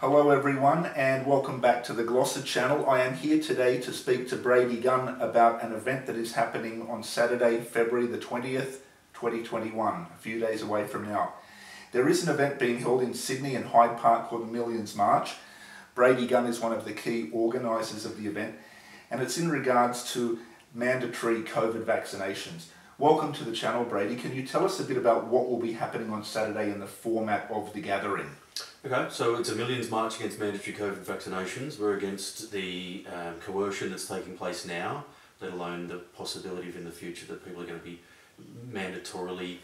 Hello everyone and welcome back to the GLOSSA Channel. I am here today to speak to Brady Gunn about an event that is happening on Saturday, February the 20th, 2021, a few days away from now. There is an event being held in Sydney and Hyde Park called Millions March. Brady Gunn is one of the key organisers of the event, and it's in regards to mandatory COVID vaccinations. Welcome to the channel, Brady. Can you tell us a bit about what will be happening on Saturday and the format of the gathering? Okay, so it's a Millions March against mandatory COVID vaccinations. We're against the coercion that's taking place now, let alone the possibility of in the future that people are going to be mandatorily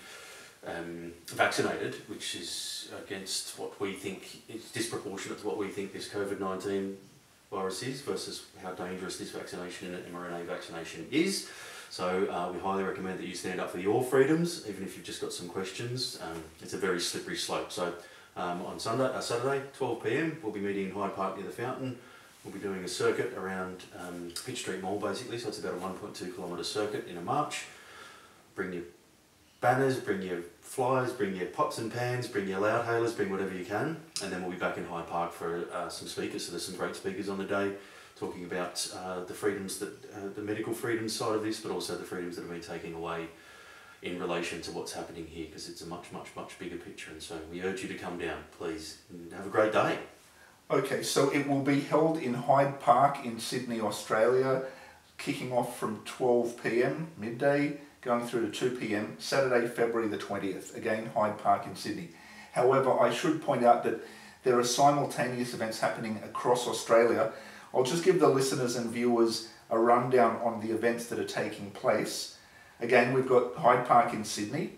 vaccinated, which is against what we think is disproportionate to what we think this COVID-19 virus is versus how dangerous this vaccination and mRNA vaccination is. So we highly recommend that you stand up for your freedoms, even if you've just got some questions. It's a very slippery slope. So. On Saturday, 12 PM, we'll be meeting in Hyde Park near the fountain. We'll be doing a circuit around Pitt Street Mall, basically, so it's about a 1.2 kilometre circuit in a march. Bring your banners, bring your flyers, bring your pots and pans, bring your loud hailers, bring whatever you can, and then we'll be back in Hyde Park for some speakers. So there's some great speakers on the day talking about the freedoms, that the medical freedoms side of this, but also the freedoms that have been taken away in relation to what's happening here, because it's a much bigger picture, and so we urge you to come down, please, and have a great day. Okay, so it will be held in Hyde Park in Sydney, Australia, kicking off from 12 PM, midday, going through to 2 PM, Saturday, February the 20th, again, Hyde Park in Sydney. However, I should point out that there are simultaneous events happening across Australia. I'll just give the listeners and viewers a rundown on the events that are taking place. Again, we've got Hyde Park in Sydney,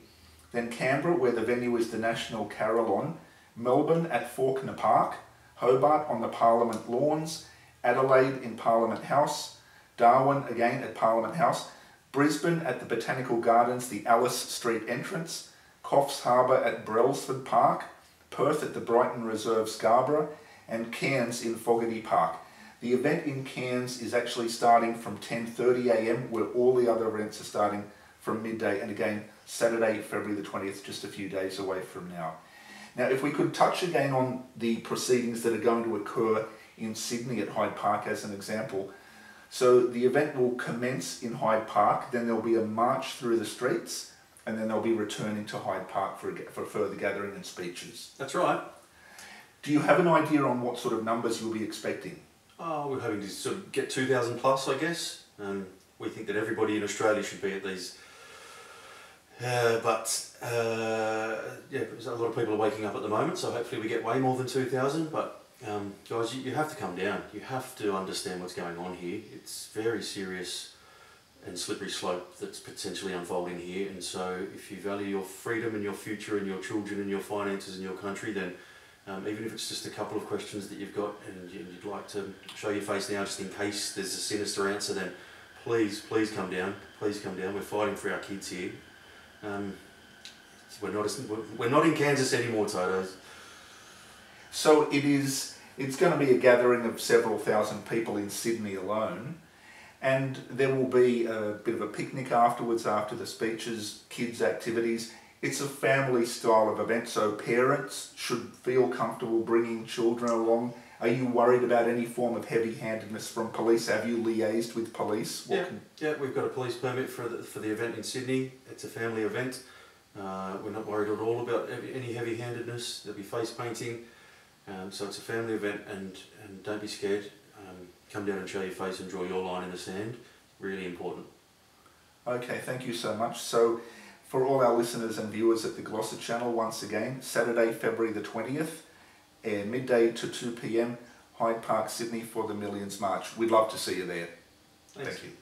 then Canberra, where the venue is the National Carillon, Melbourne at Faulkner Park, Hobart on the Parliament Lawns, Adelaide in Parliament House, Darwin again at Parliament House, Brisbane at the Botanical Gardens, the Alice Street entrance, Coffs Harbour at Brelsford Park, Perth at the Brighton Reserve Scarborough, and Cairns in Fogarty Park. The event in Cairns is actually starting from 10:30 AM, where all the other events are starting from midday, and again, Saturday, February the 20th, just a few days away from now. Now, if we could touch again on the proceedings that are going to occur in Sydney at Hyde Park as an example. So the event will commence in Hyde Park, then there'll be a march through the streets, and then they'll be returning to Hyde Park for further gathering and speeches. That's right. Do you have an idea on what sort of numbers you'll be expecting? Oh, we're hoping to sort of get 2,000 plus, I guess. We think that everybody in Australia should be at these. Yeah, a lot of people are waking up at the moment, so hopefully we get way more than 2,000. But guys, you have to come down. You have to understand what's going on here. It's very serious and slippery slope that's potentially unfolding here. And so if you value your freedom and your future and your children and your finances and your country, then even if it's just a couple of questions that you've got and you'd like to show your face now just in case there's a sinister answer, then please, please come down. Please come down. We're fighting for our kids here. We're not in Kansas anymore, Toto. So it's going to be a gathering of several thousand people in Sydney alone, and there will be a bit of a picnic afterwards after the speeches, kids' activities. It's a family style of event, so parents should feel comfortable bringing children along. Are you worried about any form of heavy-handedness from police? Have you liaised with police? Yeah, we've got a police permit for the event in Sydney. It's a family event. We're not worried at all about any heavy-handedness. There'll be face painting. So it's a family event, and don't be scared. Come down and show your face and draw your line in the sand. Really important. Okay, thank you so much. So, for all our listeners and viewers at the GLOSSA Channel, once again, Saturday, February the 20th, midday to 2 PM, Hyde Park, Sydney, for the Millions March. We'd love to see you there. Thanks. Thank you.